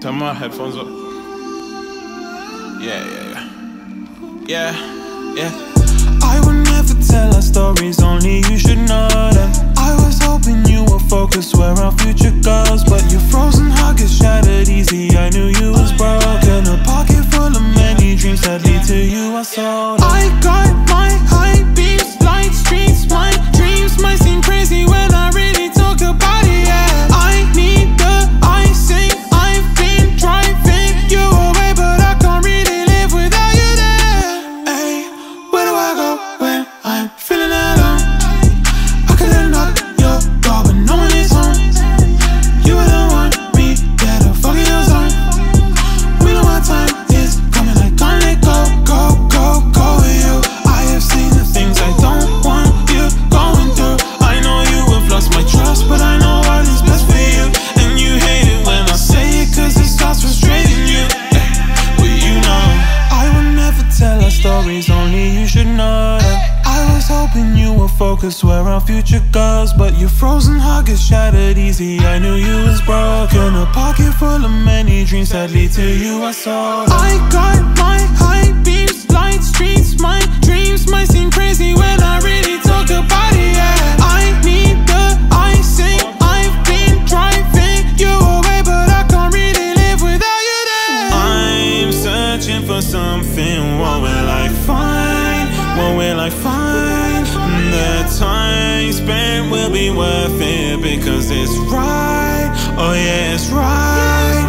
Turn my headphones up. Yeah. I would never tell our stories, only you should know that. I was hoping you would focus where our future goes, but your frozen heart gets shattered easy. I knew you was broken. A pocket full of many dreams that lead to you are sold. I got my high beams, light streets, my dreams might seem crazy when I really talk about it. Yeah, I need the icing. I've been driving you away, but I can't really live without you there. Hey, where do I go when I'm feeling alone? I could unlock your door, but no one is home. You were the one, we get a fucking zone. We know our time is coming, I can't let go, go with you. I have seen the things I don't want you going through. I know you have lost my trust, but I know what is best for you. And you hate it when I say it, cause it starts frustrating you. But you know, I will never tell our stories, only you should know that. I was hoping you would focus where our future goes, but your frozen heart gets shattered easy. I knew you was broken. A pocket full of many dreams that lead to you are sold. I got my high beams, light streets, my dreams might seem crazy when I really talk about it. Yeah, I need the icing. I've been driving you away, but I can't really live without you there. I'm searching for something. What will I find? What will I find? The time spent will be worth it, because it's right, oh yeah, it's right.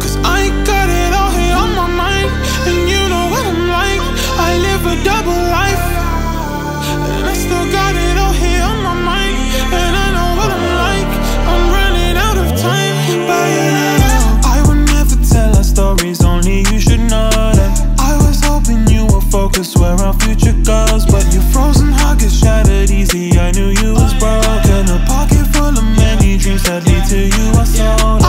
Cause I got it all here on my mind, and you know what I'm like. I live a double life, and I still got it all here on my mind, and I know what I'm like. I'm running out of time, but yeah. I will never tell our stories, only you should know that. Focus where our future goes, but your frozen heart gets shattered easy. I knew you was broken. A pocket full of many dreams that lead to you are sold.